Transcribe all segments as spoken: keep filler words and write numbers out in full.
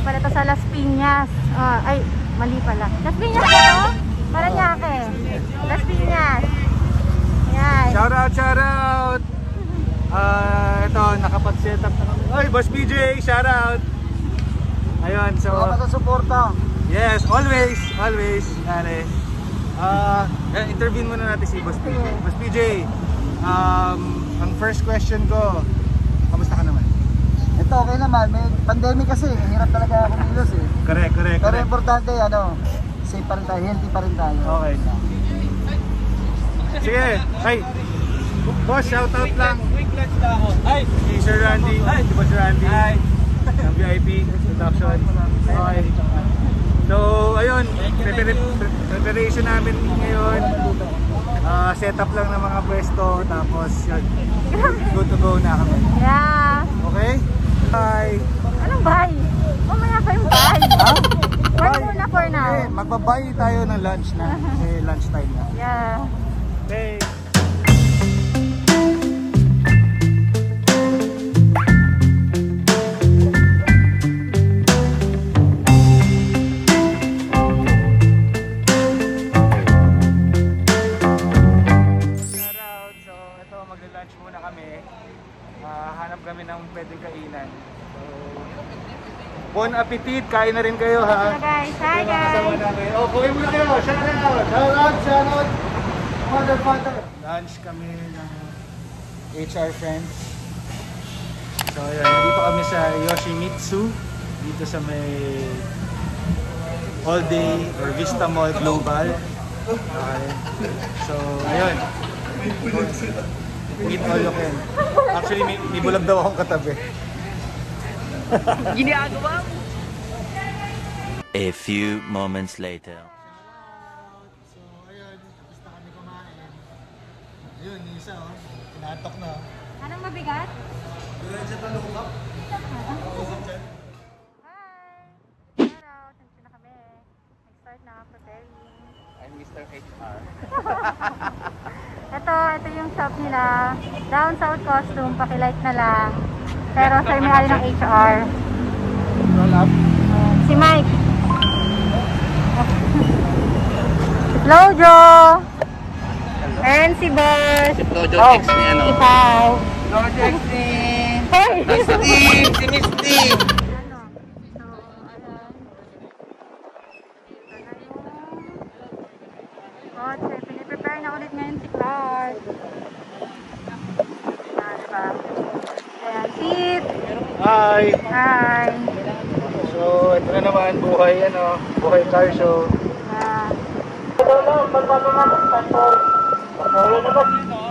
nga pala ito sa Las Piñas. Uh, ay, mali pala. Las Piñas ito? Parañaque. Las Piñas. Ayan. Shout out, shout out. Uh, ito, nakapag-set up na kami. Ay, Boss B J, shout out. Ayun, so... Baka sa suporta. Yes, always, always. Nare. Uh, interview muna natin si Boss P J. Boss P J, um, ang first question ko, kamusta ka naman? Ito okay naman, may pandemic kasi, hirap talaga kumilos eh. Correct, correct. Pero importante, ano, safe pa rin tayo, healthy pa rin tayo. Okay. Sige, ay, boss, shout out lang. Quick lunch na ako. Ay, si Sir Randy, si Boss Randy. Ay, ang V I P Productions. Okay. So, ayun, preparation namin ngayon. Uh, set up lang ng mga pwesto, tapos yun, good to go na kami. Yeah. Okay? Bye. Anong bye? Mamaya pa yung bye. Ha? Bye muna for now. Okay, magbabay tayo ng lunch na. Kasi lunch time na. Yeah. Okay. Bon appetit, kain na rin kayo ha. Guys, hi guys. Oh, kumain muna kayo. Shout out. Shout out, shout out. Father, father. Lunch kami ng H R friends. So, yun. Dito kami sa Yoshimitsu. Dito sa may All Day or Vista Mall Global. Okay. So, ayun. Eat all you can. Actually, may, may bulag daw akong katabi. Gini ako ba? A few moments later. So, ayun. Tapos na kami kumain. Ayun, yung isa oh. Kinatok na oh. Anong mabigat? Doon siya talukap. Talukap siya. Hi! Hello! Thank you na kami. Nag-start na preparing. I'm Mister H R. Ito, ito yung shop nila. Down South Costume. Pakilike na lang. Pero sir, may hali ng H R. Si Mike. Si Flojo. And si Boss. Si Flojo oh. X ni ano. Si Pao. Flojo X ni. Hey! Steve! Si Miss Steve! Ano? So, alam. Oh, sir, piniprepare na ulit ngayon si Claude. Ah, diba? Sit. Hi. Hi. So, ito na naman buhay ano, buhay car show. Ah. Ito na, pagpapagawa ng pastor. Pagpapagawa na ba dito?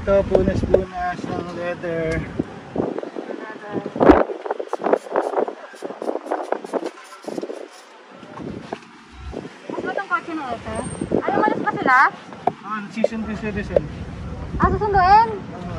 Ito, punas-punas ng leather. Mas ba itong kotse na ito? Ay, umalis pa sila? Oo, oh, season to citizen. Ah, susunduin? Oo. Uh-huh.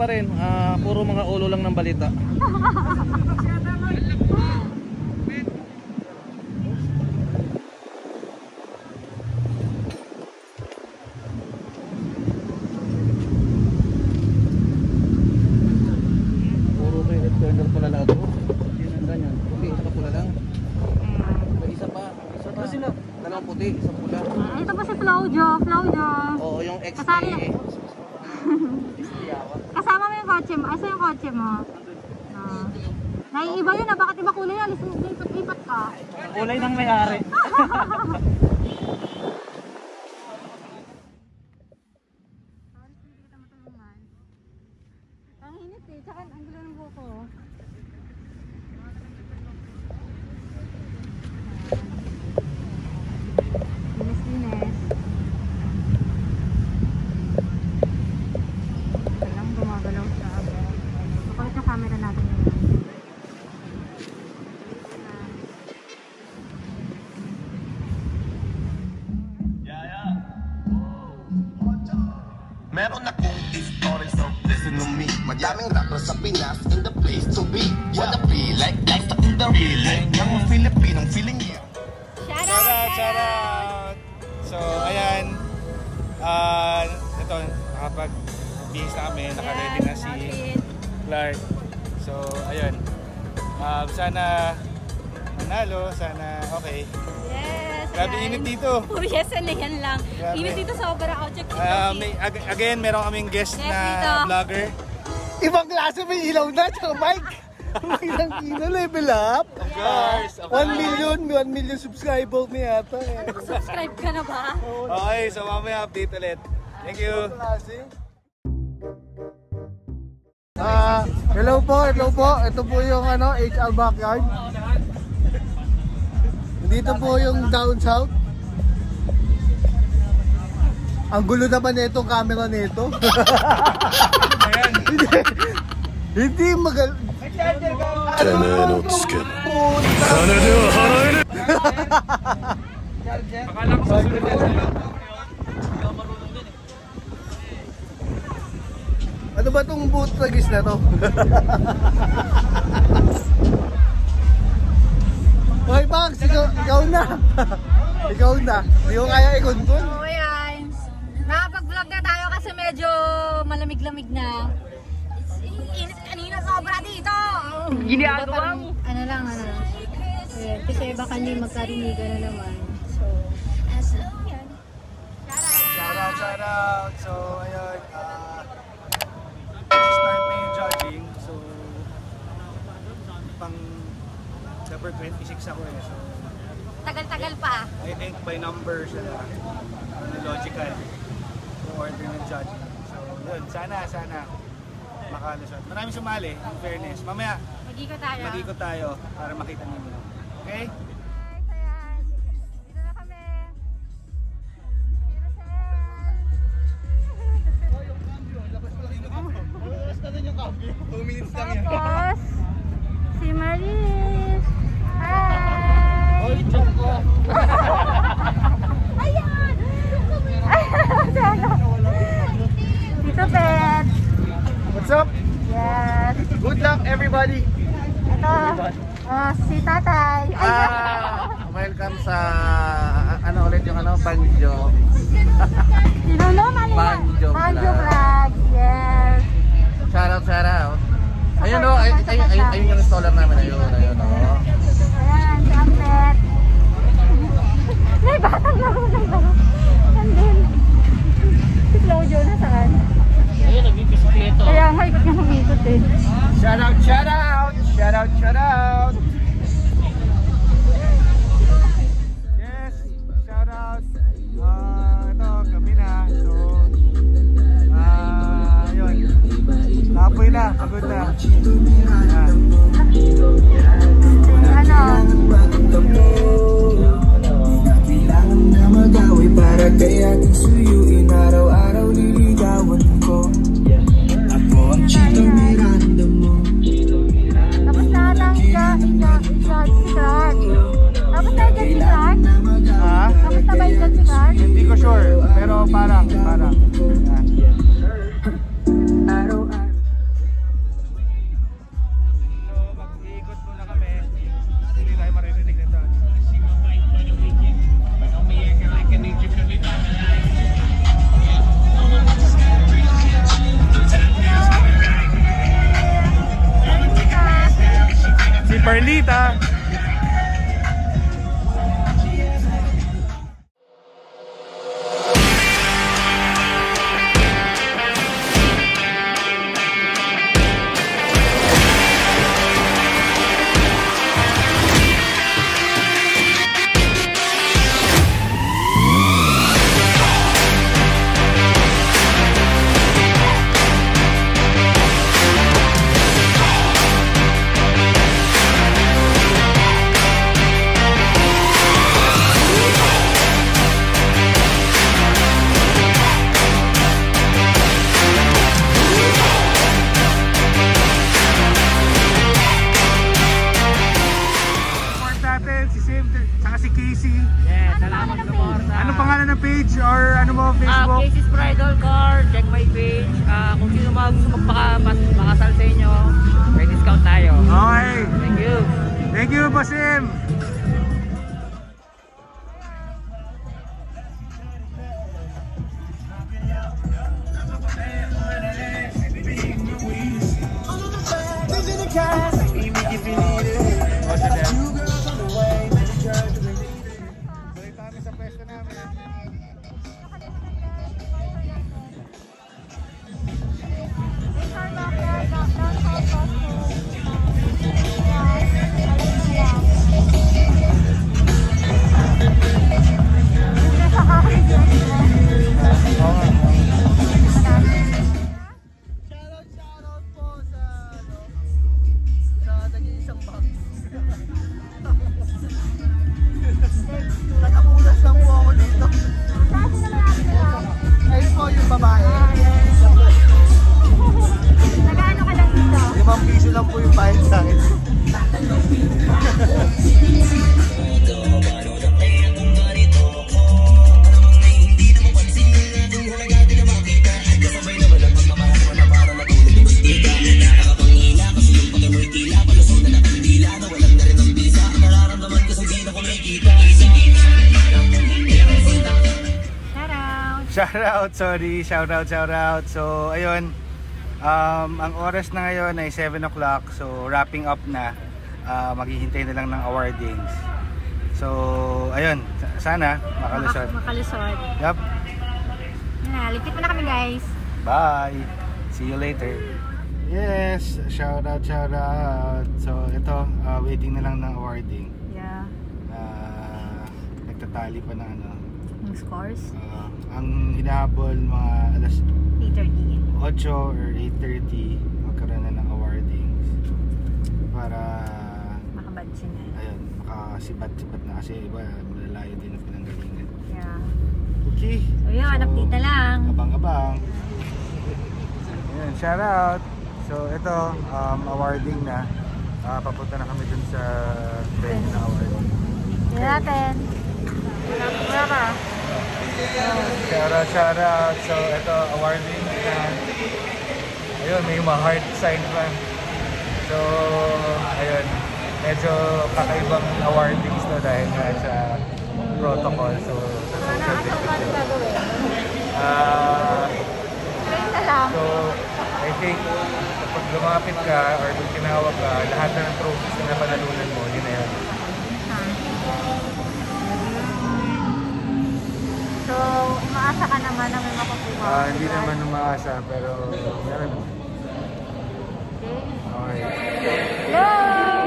Pa rin, uh, puro mga ulo lang ng balita. Puro may red-corner pula lang ako. Ganyan, puti, isa pa pula lang. Isa pa, isa pa. Dalawang puti, isa pula. Ito po si Flowjo, Flowjo. Oo, yung ex kasali. Kasama mo yung kotse mo. Asa yung kotse mo? Uh, naiiba yun na, bakit iba kulay yan? Lipat-lipat ka. Kulay ng may-ari. Ang init eh, tsaka ang gulo ng buko. Meron akong distorted, so listen to me. Madaming rapper sa Pinas, in the place to be. Wanna be like guys, stuck in the real life. Yung Filipinong feeling niya. Shout out, shout out. So, ayan. Uh, ito, nakapag-bihis na kami. Nakaready na si Clark. So, ayun. Uh, sana manalo, sana okay. Grabe init dito. Puro yes na yan lang. Grabe. Init dito sa Obra Outcheck. Uh, again, meron kaming guest yes, na dito. Vlogger. Ibang klase may ilaw na, tsaka mic. Ang ina, level up. Of course. Of course. one million subscriber na yata. Eh. Subscribe ka na ba? Okay, so mamaya update ulit. Thank you. Uh, hello po, hello po. Ito po yung ano, H R Backyard. Dito po yung down south. Ang gulo naman nito, camera nito. Hindi, hindi magal... Ano ba itong bootlegis na to? Hoy Bangs, ikaw, ikaw na. Ikaw na. Hindi ko kaya i-control. Oo yan. Nakapag-vlog na tayo kasi medyo malamig-lamig na. Init kanina sobra dito. Giniado ba? Ano lang, ano lang. Kasi baka hindi magkarinigan na naman. So, ayan. Shout out, shout out. So, ayun. This is time na yung jogging. So, pang... number twenty-six ako eh, so... Tagal-tagal pa? I think by number siya na, logical, yung order ng judge. So, yun, sana, sana, makalusot. Maraming sumali, in fairness. Mamaya, mag-ikot tayo. Mag-ikot tayo, para makita ninyo. Okay? Everybody. Ito, uh, si Tatay. Ah, welcome sa ano ulit yung ano BanJo. Sino BanJo Vlogs. Yes. Shout out, shout out. Ayun oh, ay ay ay ayun yung installer namin ayun, ayun oh. Ayan, Ampet. May batang laro ng baro. Sandin. Si Flowjo na saan? Ayun, nagbibisikleto. Kaya nga, ikot nga humikot eh. Shout out, shout out, shout out, shout out. Yes, shout out. Uh, ito, kami na. So, uh, yun. Tapoy na, pagod na. Uh. Perlita. or ano mo, Facebook? Uh, Casey's Bridal Car, check my page. Uh, kung sino mga gusto magpakasal sa inyo, may discount tayo. Okay. Thank you. Thank you, Basim. Shoutout, sorry, shoutout, shoutout. So, ayun, um, ang oras na ngayon ay seven o'clock. So, wrapping up na. uh, Maghihintay na lang ng awardings. So, ayun, sana makalusot. Makalusot. Yup. Ligpit mo na kami, guys. Bye. See you later. Yes, shoutout, shoutout. So, ito, uh, waiting na lang ng awarding. Yeah. uh, Nagtatali pa na ano scores. Uh, ang hinahabol mga alas eight thirty. eight or eight thirty magkaroon na ng awardings para makabansin na. Ayun, makasibat-sibat na kasi iba malalayo din ang pinanggalingan. Yeah. Okay. So yun, hanap dito lang. Abang-abang. Ayun, shout out. So ito, um, awarding na. Uh, papunta na kami dun sa venue na awarding. Okay. Natin. Wala ka. Shoutout, shoutout. So, ito, awarding na. Ayun, may mga heart sign pa. So, ayun, medyo kakaibang awardings to dahil nga sa protocol. So, sa social distancing. Uh, so, I think, kapag lumapit ka or kung tinawag ka, lahat na ng trophies na napanalunan mo, yun na yun. So, umaasa ka naman na may makakuha? Uh, hindi naman umaasa, pero meron mo. Okay. Hello!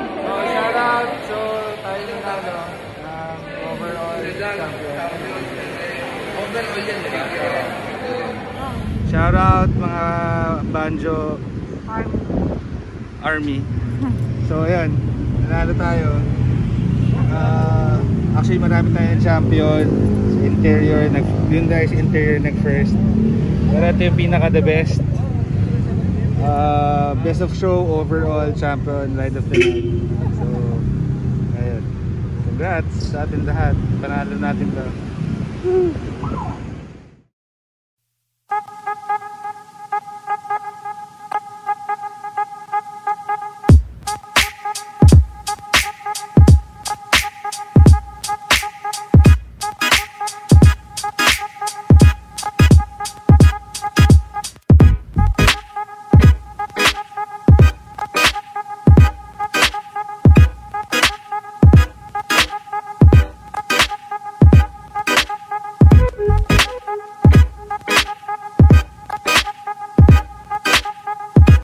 So, shout out! So, tayo na nalo ng overall champion. Overall yan, diba? Shout out mga BanJo Army. Army. So, ayan. Nanalo tayo. Uh, actually, marami tayong champion. Interior, nag, yun guys, interior nag first. Pero ito yung pinaka the best. Uh, best of show, overall, champion, light of the night. So, ayun. Congrats sa atin lahat. Panalo natin to.